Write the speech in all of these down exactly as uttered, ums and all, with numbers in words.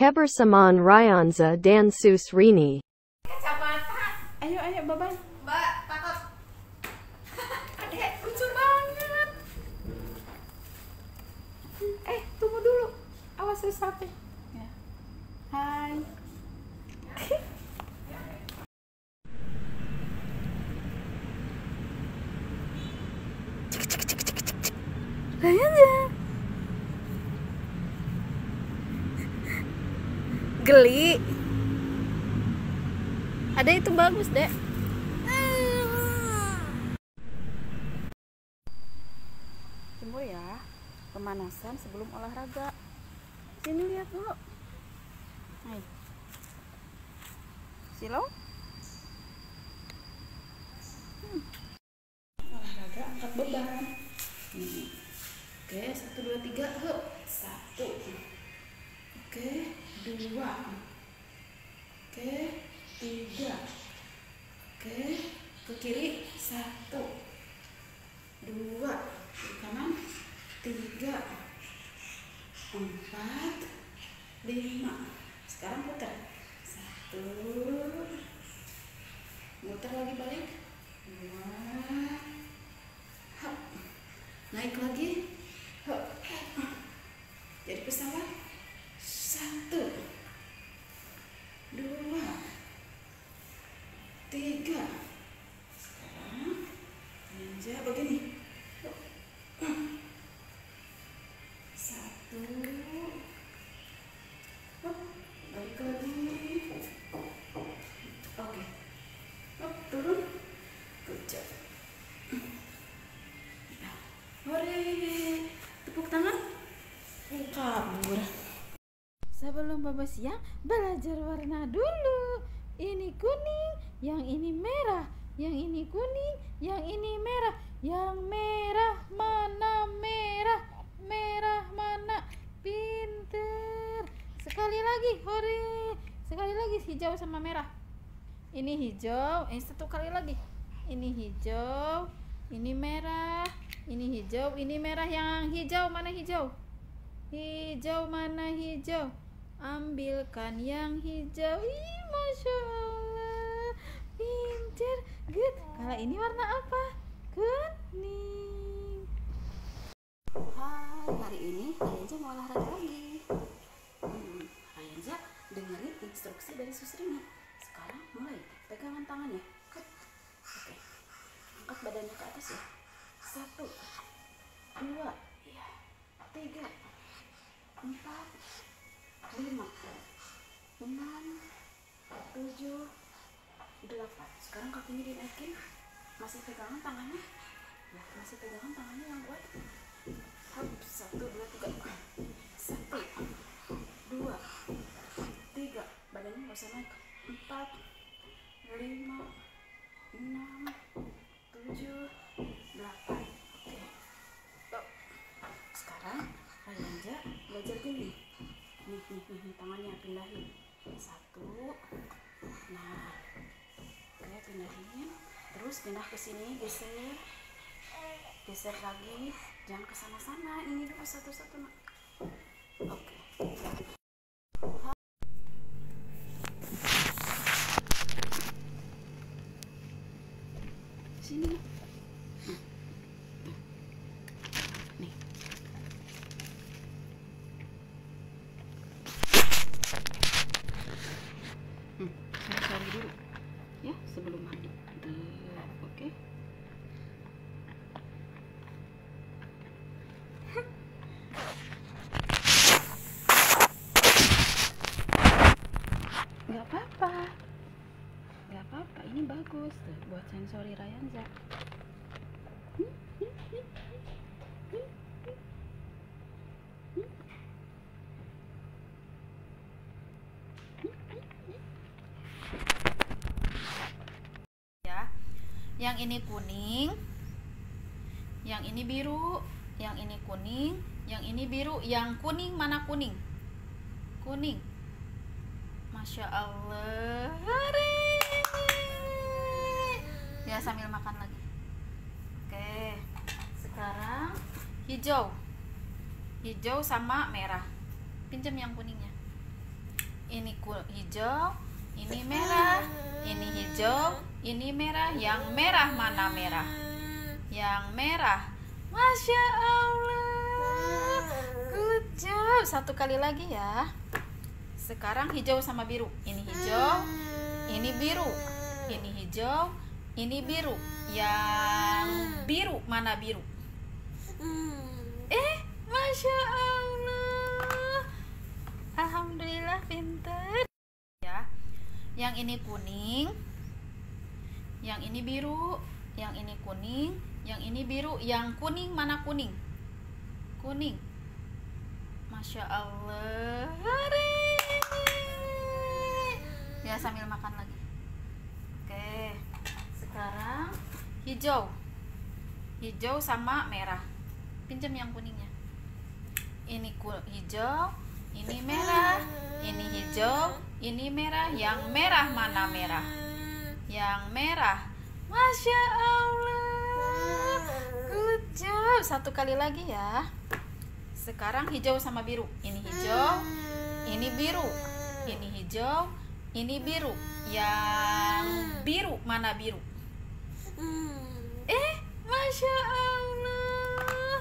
Kebersamaan Rayyanza dan Sus Rini. Ayo, ayo, baban. Mbak, tangkap. Adek, lucu banget. Eh, tunggu dulu. Awas rusak. Ya. Hai. Rayyanza. Geli. Ada itu bagus, Dek. Tunggu ya, pemanasan sebelum olahraga. Sini lihat dulu. Hai. Silo. Hmm. Olahraga angkat beban. Hmm. Oke, satu dua tiga, hop. Satu. Oke, dua. Oke. Tiga. Oke, ke kiri satu, dua, ke kanan tiga, empat, lima. Sekarang putar satu, muter lagi balik, dua, hop, naik lagi, hop, jadi pesawat satu, dua. Tiga. Sekarang ninja begini. Satu. Balik lagi. Oke. Turun. Good job. Hore. Tepuk tangan. Kabur. Sebelum babak siang, belajar warna dulu. Ini kuning, yang ini merah, yang ini kuning, yang ini merah, yang merah mana merah, merah mana, pinter. Sekali lagi, hore. Sekali lagi hijau sama merah. Ini hijau, eh satu kali lagi. Ini hijau, ini merah, ini hijau, ini merah. Yang hijau mana hijau? Hijau mana hijau? Ambilkan yang hijau. Ih, masya Allah, pinter, good. Kalau ini warna apa? Kuning. Hai, hari ini Rayyanza mau olahraga lagi. hmm, Rayyanza dengerin instruksi dari Sus Rini. Sekarang mulai, pegangan tangannya. Oke, angkat badannya ke atas ya. Satu, dua, tiga, empat, lima, enam, tujuh, delapan. Sekarang kakinya dinaikin, masih pegangan tangannya, ya, masih pegangan tangannya yang kuat. Satu, dua, tiga, satu, dua, tiga, badannya nggak usah naik. Empat, lima, enam, tujuh, delapan. Oke, stop. Sekarang Rayyanza belajar gini. Nih, nih, nih, tangannya pindahin. Satu, nah, oke, pindahin, terus pindah ke sini, geser, geser lagi, jangan ke sana-sana, ini dulu satu-satu, nak. Oke. Sini. Sebelum mandi, oke. Nggak apa-apa, nggak apa-apa. Ini bagus tuh buat sensori Rayyanza. Yang ini kuning, yang ini biru, yang ini kuning, yang ini biru. Yang kuning mana kuning? Kuning. Masya Allah. Hari. Ya, sambil makan lagi. Oke. Sekarang hijau. Hijau sama merah. Pinjam yang kuningnya. ini kul hijau, ini merah, ini hijau, ini merah. Yang merah mana merah? Yang merah. Masya Allah, good job. Satu kali lagi ya. Sekarang hijau sama biru. Ini hijau, ini biru, ini hijau, ini biru. Yang biru mana biru? Eh, Masya Allah, alhamdulillah pintar. Yang ini kuning, yang ini biru, yang ini kuning, yang ini biru. Yang kuning mana kuning? Kuning. Masya Allah. Ya, sambil makan lagi. Oke, sekarang hijau, hijau sama merah. Pinjam yang kuningnya. Ini kul hijau, ini merah, ini hijau, ini merah. Yang merah mana merah? Yang merah. Masya Allah, good job. Satu kali lagi ya. Sekarang hijau sama biru. Ini hijau, ini biru, ini hijau, ini biru. Yang biru mana biru? Eh, Masya Allah,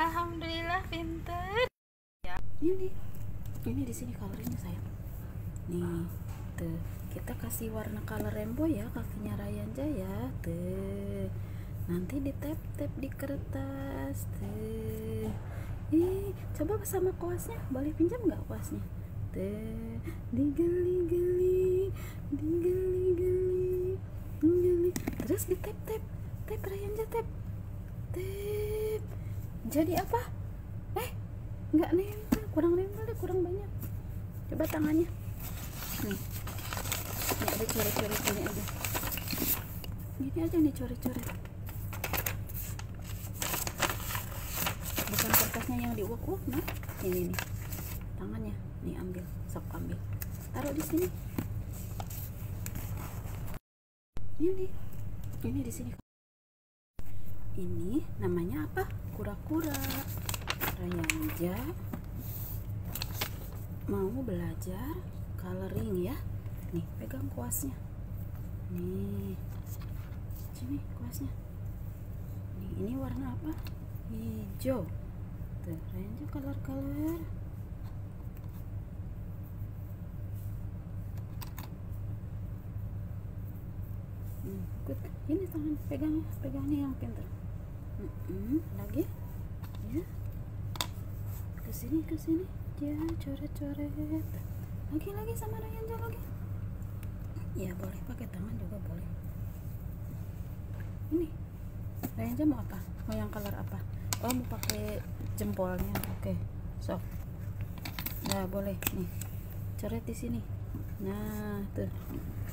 alhamdulillah pintar. Ya. Ini, ini di sini colornya sayang. Nih, tuh, kita kasih warna color rainbow ya kakinya Rayyanza ya. Tuh, nanti di tap tap di kertas. Tuh, ih, coba sama kuasnya, boleh pinjam nggak kuasnya? Tuh, digali-gali, digali-gali, digali, terus di tap tap, tap Rayyanza tap, tap. Jadi apa? Eh, nggak nempel, kurang nempel deh, kurang banyak. Coba tangannya. Nih, ini ada coret-coret ini aja, ini aja nih coret-coret. Bukan kertasnya yang diuak-uak, nah ini nih tangannya, nih ambil, sok ambil, taruh di sini. Ini, ini di sini. Ini namanya apa? Kura-kura. Rayyanza mau belajar coloring ya. Nih, pegang kuasnya. Nih. Sini kuasnya. Nih, ini warna apa? Hijau. Tuh, Rayyanza color-color. Hmm, good. Ini tangan pegangnya, pegangnya yang pintar. Mm -mm. Lagi. Ya. Ke sini, ke sini. Ya, coret-coret. Lagi-lagi sama Rayyanza lagi. Ya boleh pakai tangan juga boleh. Ini Rayyanza mau apa? Mau yang color apa? Oh, mau pakai jempolnya. Oke, okay. Sok. Nah boleh nih. Coret di sini. Nah tuh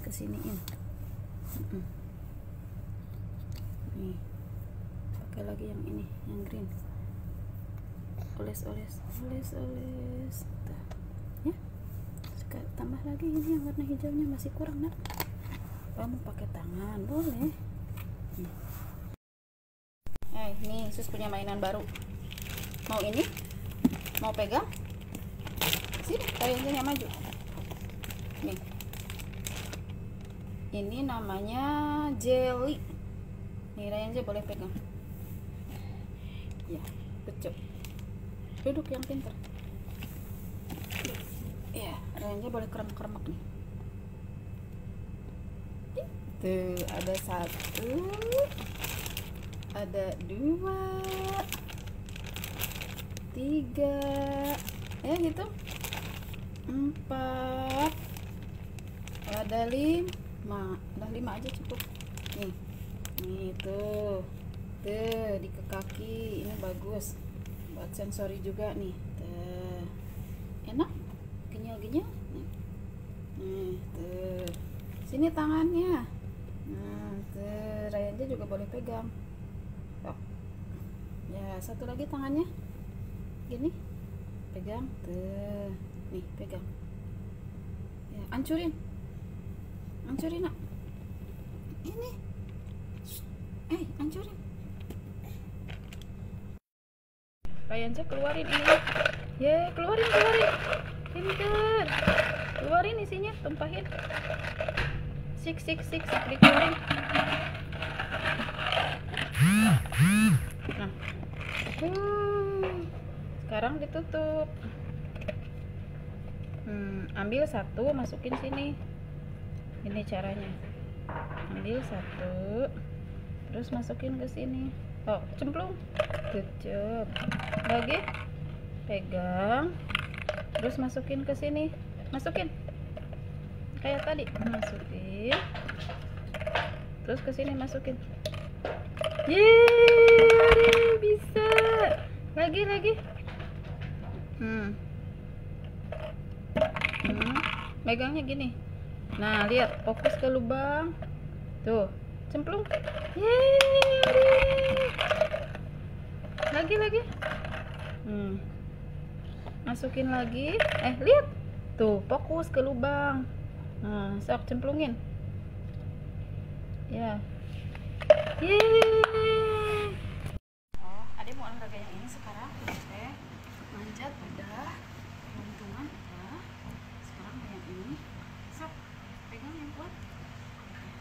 kesiniin. Nih pakai lagi yang ini, yang green. Oles-oles, oles-oles. Ya. Tambah lagi ini yang warna hijaunya masih kurang nak. Kamu pakai tangan boleh. Nih. Eh, nih Sus punya mainan baru. Mau ini? Mau pegang? Sini, Rayyanza maju. Nih. Ini namanya jelly. Nih Rayyanza boleh pegang. Ya, kecuk. Duduk yang pintar. Ya, Rayyanza boleh keremek-keremek nih. Tuh, ada satu, ada dua, tiga, ya gitu, empat, ada lima, udah lima aja cukup. Nih, nih tuh, tuh di ke kaki, ini bagus, buat sensori juga nih. Tuh, enak. Nih. Nih, tuh. Sini tangannya. Nah, tuh Rayyanza juga boleh pegang. Tuh. Ya, satu lagi tangannya. Gini. Pegang, tuh. Nih, pegang. Ya, hancurin. Hancurin, nak. Ini. Eh, hancurin. Rayyanza keluarin ini. Ye, keluarin, keluarin. Pinter. Keluarin isinya, tumpahin. Sik sik sik, dikeluarin. Nah. Hmm. Sekarang ditutup. Hmm, ambil satu, masukin sini. Ini caranya. Ambil satu, terus masukin ke sini. Oh, cemplung. Good job. Lagi. Pegang. Terus masukin ke sini. Masukin. Kayak tadi, masukin. Terus ke sini masukin. Yeay, bisa. Lagi, lagi. Hmm. Hmm. Megangnya gini. Nah, lihat, fokus ke lubang. Tuh, cemplung. Yeay. Lagi, lagi. Hmm. Masukin lagi. Eh, lihat. Tuh, fokus ke lubang. Nah, sok cemplungin. Ya. Yeay. Oh, Ade mau olahraga yang ini sekarang. Oke. Manjat udah. Keuntungan udah. Sekarang yang ini. Sok, pegang yang kuat.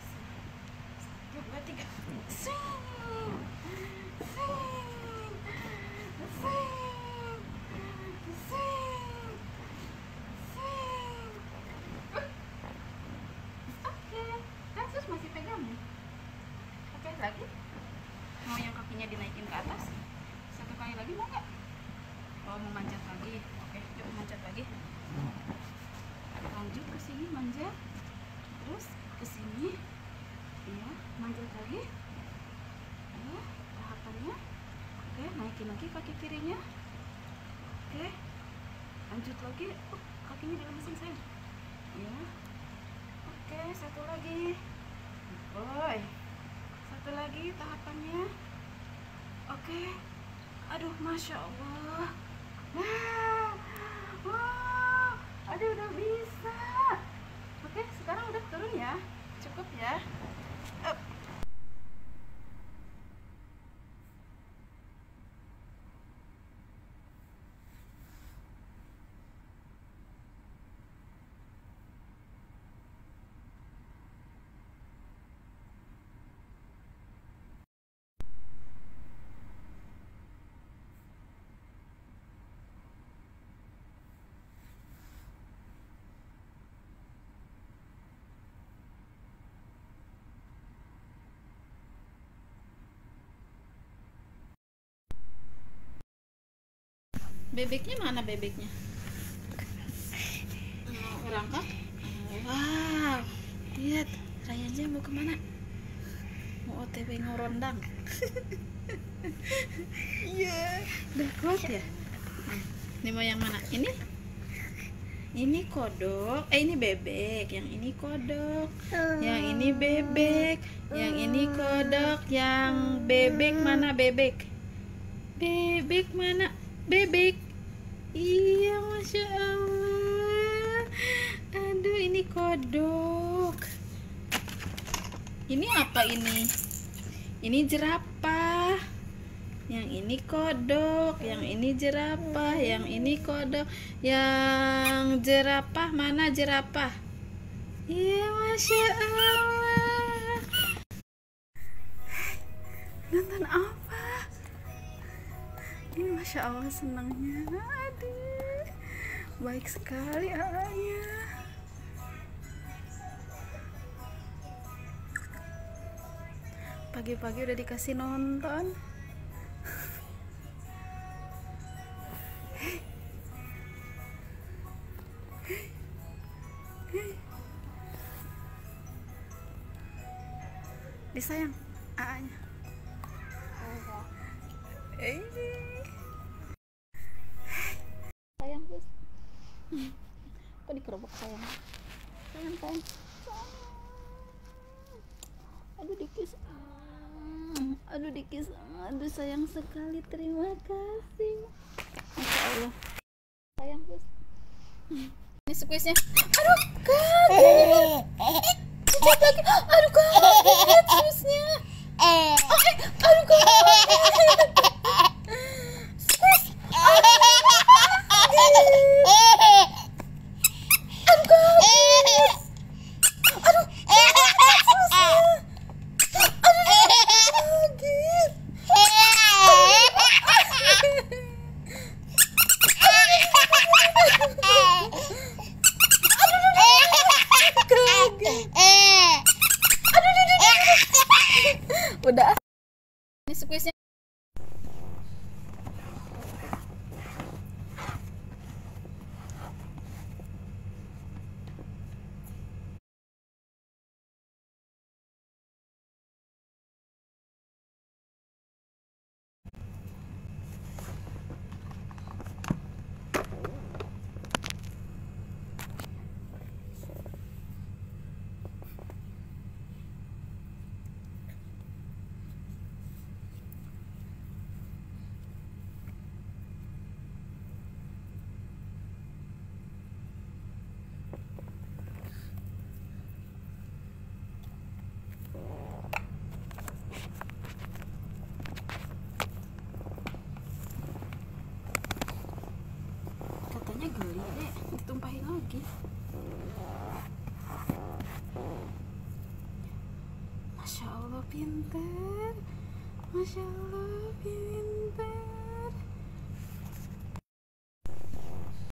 Satu, dua, tiga. Swing. Swing. Lagi mau yang kakinya dinaikin ke atas satu kali lagi, mau nggak? Oh, mau manjat lagi. Oke, yuk manjat lagi, lanjut ke sini, manjat terus ke sini ya, manjat lagi ya, tahapannya. Oke, naikin lagi kaki kirinya. Oke, lanjut lagi. Uh, kakinya dilemesin sayang ya. Oke, satu lagi. Boy, satu lagi tahapannya. Oke. Aduh, masya Allah. Nah, wow, aduh udah bisa. Oke, sekarang udah turun ya, cukup ya. Up. Bebeknya mana? Bebeknya mau berangkat? Wow, lihat Rayyanza mau kemana? Mau O T W ngorondang. Iya, udah kuat ya. Ini mau yang mana? Ini, ini kodok. Eh, ini bebek. Yang ini kodok. Yang ini bebek. Yang ini kodok. Yang bebek mana? Bebek. Bebek mana? Bebek. Iya, masya Allah. Aduh, ini kodok. Ini apa ini? Ini jerapah. Yang ini kodok. Yang ini jerapah. Yang ini kodok. Yang jerapah mana? Jerapah. Iya, masya Allah. Nonton apa? Ini masya Allah senangnya. Aduh, baik sekali anaknya. Pagi-pagi udah dikasih nonton. Hei, hei, hei. Disayang anaknya. Hei. Sayang, Sus. Kok dikerobok sayang? Sayang, sayang. Aduh, dikis. Aduh, dikis. Aduh, sayang sekali. Terima kasih. Masya Allah. Sayang, Sus. Ini squeeze-nya. Aduh, kaget. Cucuk lagi. Aduh, kaget Sus-nya. Eh, aduh, kaget. Aduh, lagi. Masya Allah pintar, Masya Allah pintar.